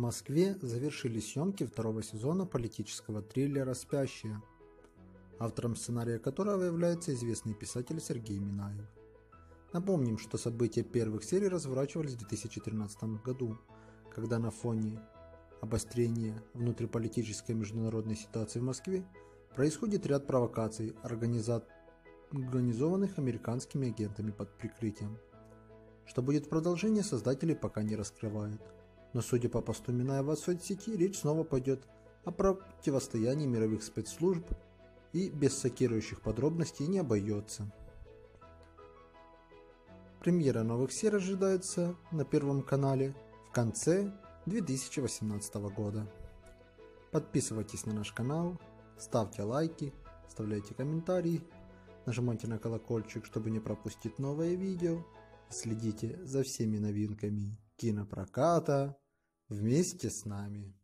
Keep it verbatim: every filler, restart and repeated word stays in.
Москве завершили съемки второго сезона политического триллера «Спящие», автором сценария которого является известный писатель Сергей Минаев. Напомним, что события первых серий разворачивались в две тысячи тринадцатом году, когда на фоне обострения внутриполитической и международной ситуации в Москве происходит ряд провокаций, организа... организованных американскими агентами под прикрытием. Что будет в продолжении, создатели пока не раскрывают. Но судя по посту Минаева в соцсети, речь снова пойдет о противостоянии мировых спецслужб и без шокирующих подробностей не обойдется. Премьера новых серий ожидается на Первом канале в конце две тысячи восемнадцатого года. Подписывайтесь на наш канал, ставьте лайки, оставляйте комментарии, нажимайте на колокольчик, чтобы не пропустить новые видео. Следите за всеми новинками кинопроката вместе с нами.